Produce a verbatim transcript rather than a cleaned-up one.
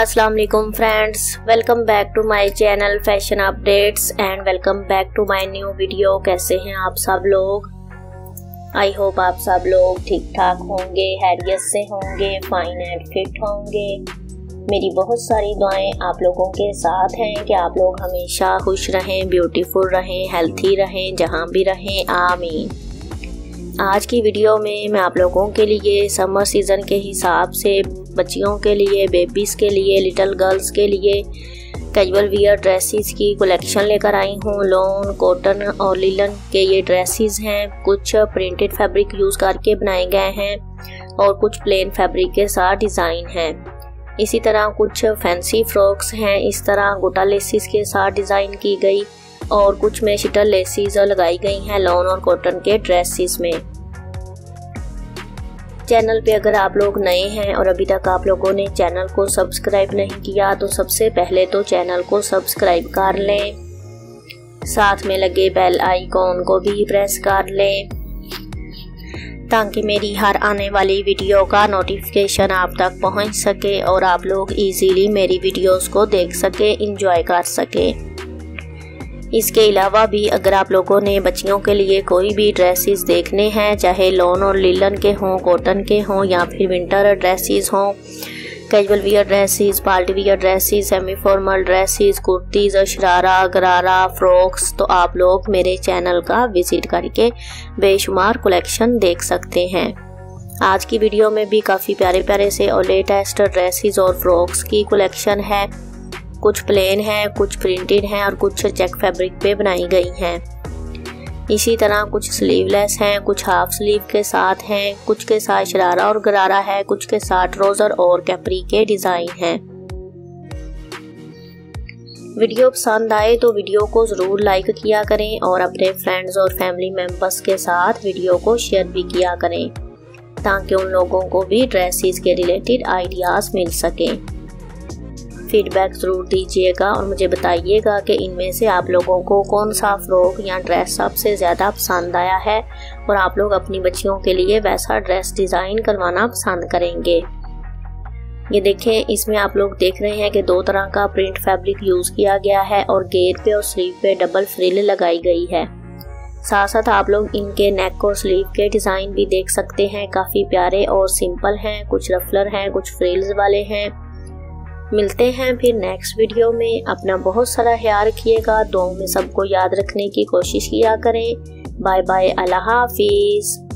अस्सलाम वालेकुम friends, welcome back to my channel fashion updates and welcome back to my new video. कैसे हैं आप सब लोग? आई होप आप सब लोग ठीक ठाक होंगे, हैरियत से होंगे, फाइन एंड फिट होंगे। मेरी बहुत सारी दुआएं आप लोगों के साथ हैं कि आप लोग हमेशा खुश रहें, ब्यूटीफुल रहें, हेल्थी रहें, जहाँ भी रहें, आमीन। आज की वीडियो में मैं आप लोगों के लिए समर सीज़न के हिसाब से बच्चियों के लिए, बेबीज़ के लिए, लिटिल गर्ल्स के लिए कैजुअल वियर ड्रेसेस की कलेक्शन लेकर आई हूँ। लॉन, कॉटन और लिलन के ये ड्रेसेस हैं। कुछ प्रिंटेड फैब्रिक यूज़ करके बनाए गए हैं और कुछ प्लेन फैब्रिक के साथ डिज़ाइन हैं। इसी तरह कुछ फैंसी फ्रॉक्स हैं, इस तरह गोटा लेसिस के साथ डिज़ाइन की गई और कुछ में शटल लेसिस लगाई गई हैं लॉन और कॉटन के ड्रेसेस में। चैनल पे अगर आप लोग नए हैं और अभी तक आप लोगों ने चैनल को सब्सक्राइब नहीं किया तो सबसे पहले तो चैनल को सब्सक्राइब कर लें, साथ में लगे बेल आइकॉन को भी प्रेस कर लें ताकि मेरी हर आने वाली वीडियो का नोटिफिकेशन आप तक पहुंच सके और आप लोग इजीली मेरी वीडियोस को देख सकें, इंजॉय कर सकें। इसके अलावा भी अगर आप लोगों ने बच्चियों के लिए कोई भी ड्रेसेस देखने हैं, चाहे लॉन और लिलन के हों, कॉटन के हों या फिर विंटर ड्रेसेस हों, casual wear dresses, party wear dresses, semi formal dresses, kurtis और शरारा, गरारा, फ्रॉक्स, तो आप लोग मेरे चैनल का विज़िट करके बेशुमार कलेक्शन देख सकते हैं। आज की वीडियो में भी काफ़ी प्यारे प्यारे से और लेटेस्ट ड्रेसेस और फ्रॉक्स की कलेक्शन है। कुछ प्लेन है, कुछ प्रिंटेड हैं और कुछ चेक फैब्रिक पे बनाई गई हैं। इसी तरह कुछ स्लीवलेस हैं, कुछ हाफ स्लीव के साथ हैं, कुछ के साथ शरारा और गरारा है, कुछ के साथ रोजर और कैपरी के डिज़ाइन हैं। वीडियो पसंद आए तो वीडियो को ज़रूर लाइक किया करें और अपने फ्रेंड्स और फैमिली मेम्बर्स के साथ वीडियो को शेयर भी किया करें ताकि उन लोगों को भी ड्रेसेस के रिलेटेड आइडियाज़ मिल सकें। फीडबैक ज़रूर दीजिएगा और मुझे बताइएगा कि इनमें से आप लोगों को कौन सा फ्रॉक या ड्रेस सबसे ज़्यादा पसंद आया है और आप लोग अपनी बच्चियों के लिए वैसा ड्रेस डिज़ाइन करवाना पसंद करेंगे। ये देखें, इसमें आप लोग देख रहे हैं कि दो तरह का प्रिंट फैब्रिक यूज़ किया गया है और घेर पे और स्लीव पे डबल फ्रिल लगाई गई है। साथ साथ आप लोग इनके नेक और स्लीव के डिज़ाइन भी देख सकते हैं, काफ़ी प्यारे और सिंपल हैं। कुछ रफलर हैं, कुछ फ्रिल्स वाले हैं। मिलते हैं फिर नेक्स्ट वीडियो में। अपना बहुत सारा ख्याल रखिएगा, दुआओं में सबको याद रखने की कोशिश किया करें। बाय बाय, अल्लाह हाफिज़।